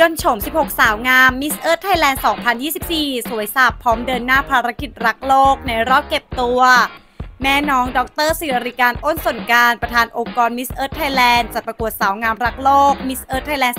ยนต์โฉม16สาวงาม Miss Earth Thailand 2024 สวยสับพร้อมเดินหน้าภารกิจรักโลกในรอบเก็บตัวแม่น้องดร.ศิริการ อ้นสนการประธานองค์กร Miss Earth Thailand จัดประกวดสาวงามรักโลก Miss Earth Thailand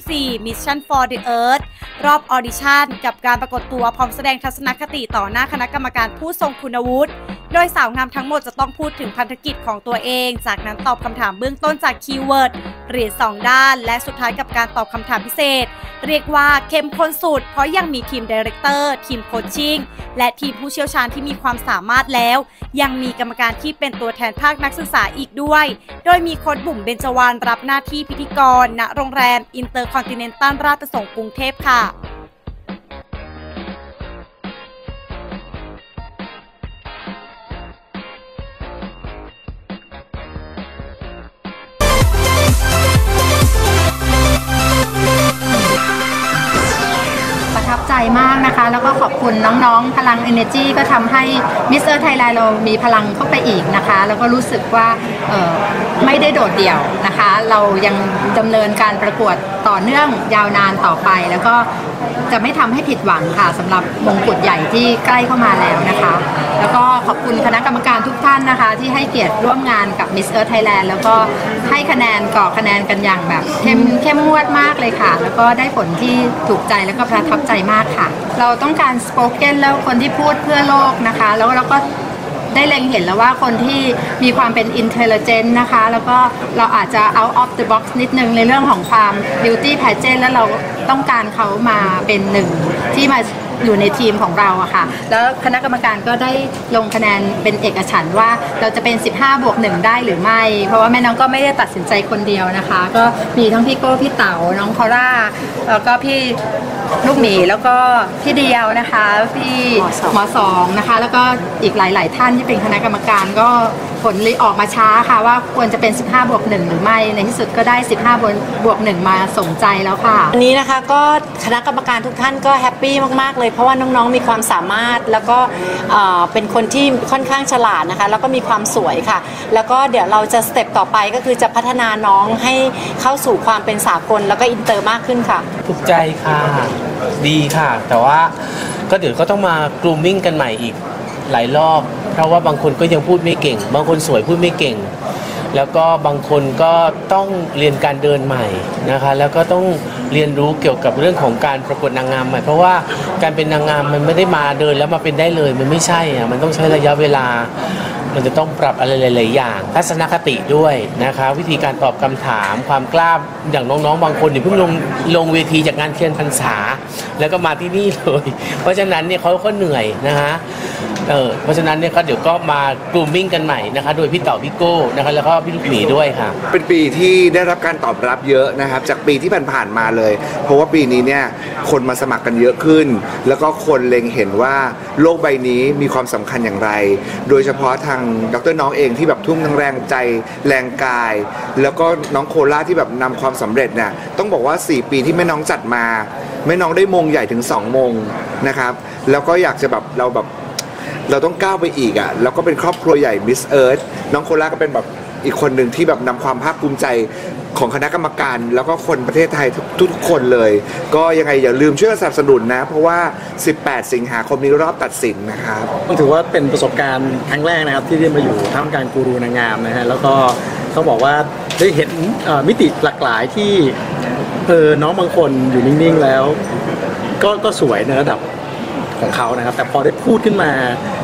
2024 Mission for The Earth รอบออดิชั่นกับการปรากฏตัวพร้อมแสดงทัศนคติต่อหน้าคณะกรรมการผู้ทรงคุณวุฒิโดยสาวงามทั้งหมดจะต้องพูดถึงพันธกิจของตัวเองจากนั้นตอบคำถามเบื้องต้นจากคีย์เวิร์ดเหรียญ2ด้านและสุดท้ายกับการตอบคำถามพิเศษเรียกว่าเข้มข้นสุดเพราะยังมีทีมไดเรคเตอร์ทีมโคชชิ่งและทีมผู้เชี่ยวชาญที่มีความสามารถแล้วยังมีกรรมการที่เป็นตัวแทนภาคนักศึกษาอีกด้วยโดยมีโค้ชบุ๋มเบญจวรรณรับหน้าที่พิธีกรณโรงแรมอินเตอร์คอนติเนนตัลราชประสงค์กรุงเทพค่ะใจมากนะคะแล้วก็ขอบคุณน้องๆพลัง Energy ก็ทำให้ Miss Earth Thailand เรามีพลังเข้าไปอีกนะคะแล้วก็รู้สึกว่าไม่ได้โดดเดี่ยวนะคะเรายังดำเนินการประกวดต่อเนื่องยาวนานต่อไปแล้วก็จะไม่ทำให้ผิดหวังค่ะสำหรับมงกุฎใหญ่ที่ใกล้เข้ามาแล้วนะคะแล้วก็ขอบคุณคณะกรรมการทุกท่านนะคะที่ให้เกียรติร่วมงานกับ Miss Earth Thailand แล้วก็ให้คะแนนก่อคะแนนกันอย่างแบบเข้มงวดมากเลยค่ะแล้วก็ได้ผลที่ถูกใจแล้วก็ประทับใจมากค่ะเราต้องการ spoken แล้วคนที่พูดเพื่อโลกนะคะแล้วเราก็ได้เล็งเห็นแล้วว่าคนที่มีความเป็น intelligent นะคะแล้วก็เราอาจจะ out of the box นิดนึงในเรื่องของความ beauty pageant แล้วเราต้องการเขามาเป็นหนึ่งที่มาอยู่ในทีมของเราอะค่ะแล้วคณะกรรมการก็ได้ลงคะแนนเป็นเอกฉันท์ว่าเราจะเป็น15+1ได้หรือไม่เพราะว่าแม่น้องก็ไม่ได้ตัดสินใจคนเดียวนะคะก็มีทั้งพี่โก้พี่เต๋าน้องคอร่าแล้วก็พี่ลูกหมีแล้วก็พี่เดียวนะคะพี่หมอสองนะคะแล้วก็อีกหลายๆท่านที่เป็นคณะกรรมการก็ผลเลยออกมาช้าค่ะว่าควรจะเป็น15+1หรือไม่ในที่สุดก็ได้15+1มาสมใจแล้วค่ะอันนี้นะคะก็คณะกรรมการทุกท่านก็แฮปปี้มากๆเลยเพราะว่าน้องๆมีความสามารถแล้วก็เป็นคนที่ค่อนข้างฉลาดนะคะแล้วก็มีความสวยค่ะแล้วก็เดี๋ยวเราจะสเต็ปต่อไปก็คือจะพัฒนาน้องให้เข้าสู่ความเป็นสากลแล้วก็อินเตอร์มากขึ้นค่ะถูกใจค่ะดีค่ะแต่ว่าก็เดี๋ยวก็ต้องมากรูมมิ่งกันใหม่อีกหลายรอบเพราะว่าบางคนก็ยังพูดไม่เก่งบางคนสวยพูดไม่เก่งแล้วก็บางคนก็ต้องเรียนการเดินใหม่นะคะแล้วก็ต้องเรียนรู้เกี่ยวกับเรื่องของการประกวดนางงามใหม่เพราะว่าการเป็นนางงามมันไม่ได้มาเดินแล้วมาเป็นได้เลยมันไม่ใช่อ่ะมันต้องใช้ระยะเวลามันจะต้องปรับอะไรหลายๆอย่างทัศนคติด้วยนะคะวิธีการตอบคำถามความกล้าอย่างน้องๆบางคนเนี่ยเพิ่งลงเวทีจากงานเทียนพรรษาแล้วก็มาที่นี่เลยเพราะฉะนั้นเนี่ยเขาก็เหนื่อยนะคะเพราะฉะนั้นเนี่ยก็เดี๋ยวก็มากรูมมิ่งกันใหม่นะคะโดยพี่เต่าพี่โก้นะคะแล้วก็พี่ลูกหมีด้วยค่ะเป็นปีที่ได้รับการตอบรับเยอะนะครับจากปีที่ผ่านมาเลยเพราะว่าปีนี้เนี่ยคนมาสมัครกันเยอะขึ้นแล้วก็คนเล็งเห็นว่าโลกใบนี้มีความสำคัญอย่างไรโดยเฉพาะทางดร.น้องเองที่แบบทุ่มทั้งแรงใจแรงกายแล้วก็น้องโคล่าที่แบบนำความสำเร็จเนี่ยต้องบอกว่า4ปีที่แม่น้องจัดมาแม่น้องได้มงใหญ่ถึง2มงนะครับแล้วก็อยากจะแบบเราต้องก้าวไปอีกอ่ะแล้วก็เป็นครอบครัวใหญ่ Miss Earth น้องโคล่าก็เป็นแบบอีกคนหนึ่งที่แบบนำความภาคภูมิใจของคณะกรรมการแล้วก็คนประเทศไทยทุกคนเลยก็ยังไงอย่าลืมช่วยสนับสนุนนะเพราะว่า18 สิงหาคมนี้รอบตัดสินนะครับถือว่าเป็นประสบการณ์ครั้งแรกนะครับที่ได้มาอยู่ท่ามกลางกูรูนางงามนะฮะแล้วก็ต้องบอกว่าได้เห็นมิติหลากหลายที่น้องบางคนอยู่นิ่งๆแล้วก็สวยในระดับของเขานะครับแต่พอได้พูดขึ้นมา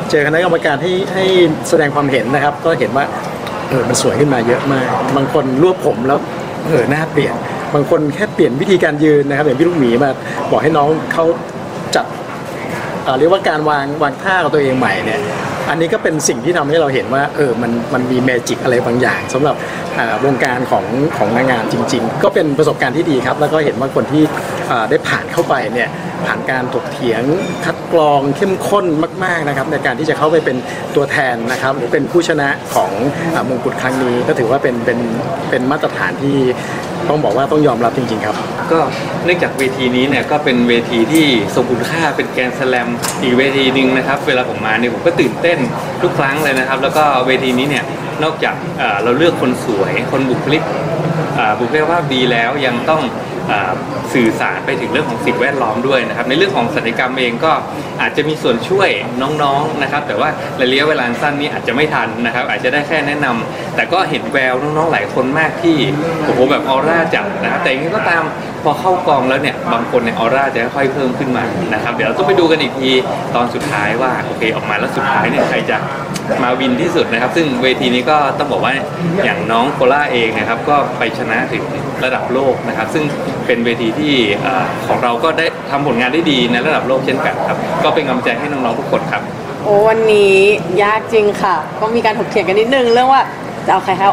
เจอคณะกรรมการให้แสดงความเห็นนะครับก็เห็นว่ามันสวยขึ้นมาเยอะมากบางคนรวบผมแล้วหน้าเปลี่ยนบางคนแค่เปลี่ยนวิธีการยืนนะครับอย่างพี่ลูกหมีมาบอกให้น้องเขาจัดเรียกว่าการวางท่าของตัวเองใหม่เนี่ยอันนี้ก็เป็นสิ่งที่ทำให้เราเห็นว่ามันมีแมจิกอะไรบางอย่างสำหรับวงการของนางงามจริงๆก็เป็นประสบการณ์ที่ดีครับแล้วก็เห็นว่าคนที่ได้ผ่านเข้าไปเนี่ยผ่านการถกเถียงคัดกรองเข้มข้นมากๆนะครับในการที่จะเข้าไปเป็นตัวแทนนะครับหรือเป็นผู้ชนะของมงกุฎครั้งนี้ก็ถือว่าเป็นมาตรฐานที่ต้องบอกว่าต้องยอมรับจริงๆครับก็เนื่องจากเวทีนี้เนี่ยก็เป็นเวทีที่ทรงคุณค่าเป็นแกรนด์สแลมอีกเวทีหนึ่งนะครับเวลาผมมาเนี่ยผมก็ตื่นเต้นทุกครั้งเลยนะครับแล้วก็เวทีนี้เนี่ยนอกจากเราเลือกคนสวยคนบุคลิกภาพดีแล้วยังต้อง สื่อสารไปถึงเรื่องของสิ่งแวดล้อมด้วยนะครับในเรื่องของศัลยกรรมเองก็อาจจะมีส่วนช่วยน้องๆนะครับแต่ว่าระยะเวลาสั้นนี้อาจจะไม่ทันนะครับอาจจะได้แค่แนะนำแต่ก็เห็นแววน้องๆหลายคนมากที่โอ้โหแบบออร่าจัดนะครับแต่อย่างนี้ก็ตามพอเข้ากองแล้วเนี่ยบางคนเนี่ยออร่าจะค่อยเพิ่มขึ้นมานะครับเดี๋ยวเราต้องไปดูกันอีกทีตอนสุดท้ายว่าโอเคออกมาแล้วสุดท้ายเนี่ยใครจะมาวินที่สุดนะครับซึ่งเวทีนี้ก็ต้องบอกว่าอย่างน้องโคล่าเองนะครับก็ไปชนะถึงระดับโลกนะครับซึ่งเป็นเวทีที่ของเราก็ได้ทำผลงานได้ดีในระดับโลกเช่นกันครับก็เป็นกำลังใจให้น้องๆทุกคนครับโอ้วันนี้ยากจริงค่ะก็มีการถกเถียงกันนิดนึงเรื่องว่าจะเอาใครเข้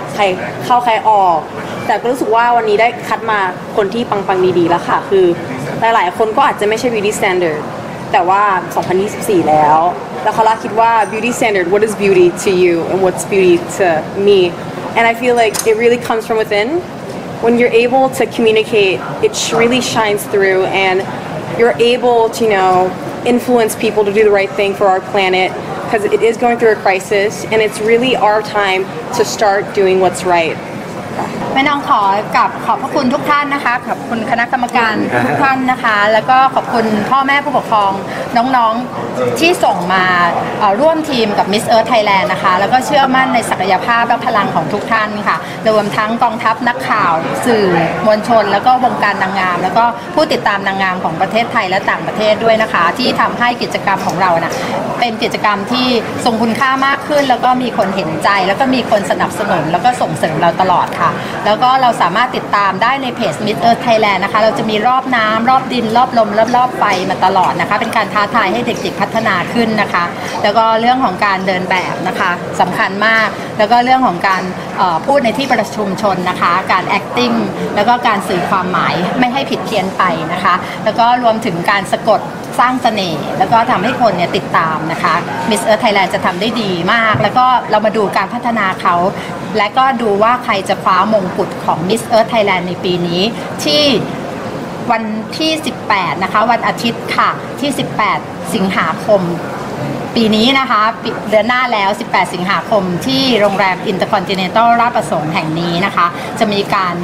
าใครออกแต่ก็รู้สึกว่าวันนี้ได้คัดมาคนที่ปังๆดีๆแล้วค่ะคือหลายๆคนก็อาจจะไม่ใช่ beauty standard แต่ว่า2024แล้วเขาคิดว่า beauty standard what is beauty to you and what's beauty to me and I feel like it really comes from within when you're able to communicate it really shines through and you're able to influence people to do the right thing for our planet because it is going through a crisis and it's really our time to start doing what's right แม่น้องขอกราบขอบพระคุณทุกท่านนะคะขอบคุณคณะกรรมการทุกท่านนะคะแล้วก็ขอบคุณพ่อแม่ผู้ปกครองน้องๆที่ส่งมาร่วมทีมกับ Miss Earth Thailand นะคะแล้วก็เชื่อมั่นในศักยภาพและพลังของทุกท่านค่ะรวมทั้งกองทัพนักข่าวสื่อมวลชนแล้วก็วงการนางงามแล้วก็ผู้ติดตามนางงามของประเทศไทยและต่างประเทศด้วยนะคะที่ทำให้กิจกรรมของเรานะเป็นกิจกรรมที่ทรงคุณค่ามากขึ้นแล้วก็มีคนเห็นใจแล้วก็มีคนสนับสนุนแล้วก็ส่งเสริมเราตลอดค่ะแล้วก็เราสามารถติดตามได้ในเพจ Miss Earth Thailand นะคะเราจะมีรอบน้ำรอบดินรอบลมรอบไฟมาตลอดนะคะเป็นการท้าทายให้เด็กๆพัฒนาขึ้นนะคะแล้วก็เรื่องของการเดินแบบนะคะสำคัญมากแล้วก็เรื่องของการพูดในที่ประชุมชนนะคะการ acting แล้วก็การสื่อความหมายไม่ให้ผิดเพี้ยนไปนะคะแล้วก็รวมถึงการสะกดสร้างเสน่ห์แล้วก็ทำให้คนเนี่ยติดตามนะคะ Miss Earth Thailand จะทำได้ดีมากแล้วก็เรามาดูการพัฒนาเขาและก็ดูว่าใครจะคว้ามงกุฎของ Miss Earth Thailand ในปีนี้ที่วันที่18นะคะวันอาทิตย์ค่ะที่18สิงหาคมปีนี้นะคะเดือนหน้าแล้ว18สิงหาคมที่โรงแรม Intercontinental ราชประสงค์แห่งนี้นะคะจะมีการ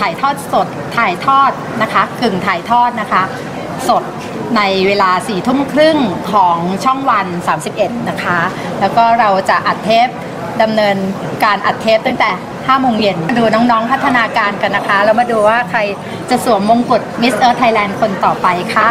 ถ่ายทอดนะคะกึ่งถ่ายทอดนะคะสดในเวลา 4 ทุ่มครึ่งของช่องวัน31นะคะแล้วก็เราจะอัดเทปดำเนินการอัดเทปตั้งแต่ 5 โมงเย็นดูน้องๆพัฒนาการกันนะคะแล้วมาดูว่าใครจะสวมมงกุฎ Miss Earth Thailand คนต่อไปค่ะ